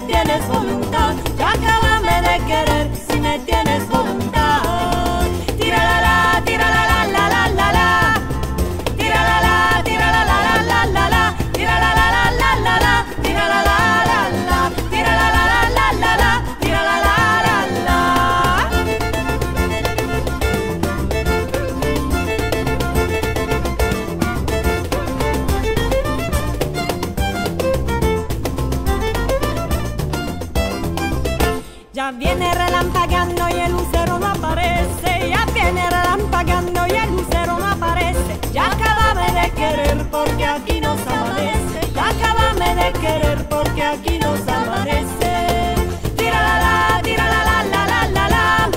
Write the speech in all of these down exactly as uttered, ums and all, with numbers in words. me tienes voluntad, ya acábame de querer si me tienes voluntad. Tira la la, tira la la la la la la. Tira la la, tira la la la la la la. Tira la la la la la la. Tira la la la la. Tira la la la la la. Tira la la la la. Ya viene relampagueando y el lucero no aparece. Ya viene relampagueando y el lucero no aparece. Ya acábame de querer porque aquí nos amanece. Ya acábame de querer porque aquí nos amanece. Tira la la, tira la la la la la la.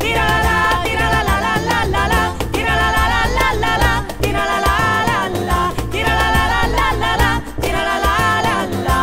Tira la la, tira la la la la la la. Tira la la la la la la. Tira la la la la. Tira la la la la la la. Tira la la la la.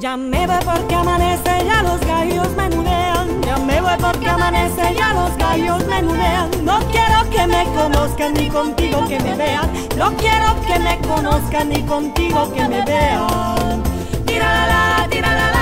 Ya me voy porque amanece, ya los gallos menudean. Ya me voy porque amanece, ya los gallos menudean. No quiero que me conozcan ni contigo que me vean. No quiero que me conozcan ni contigo que me vean. Tira la la, tira la la.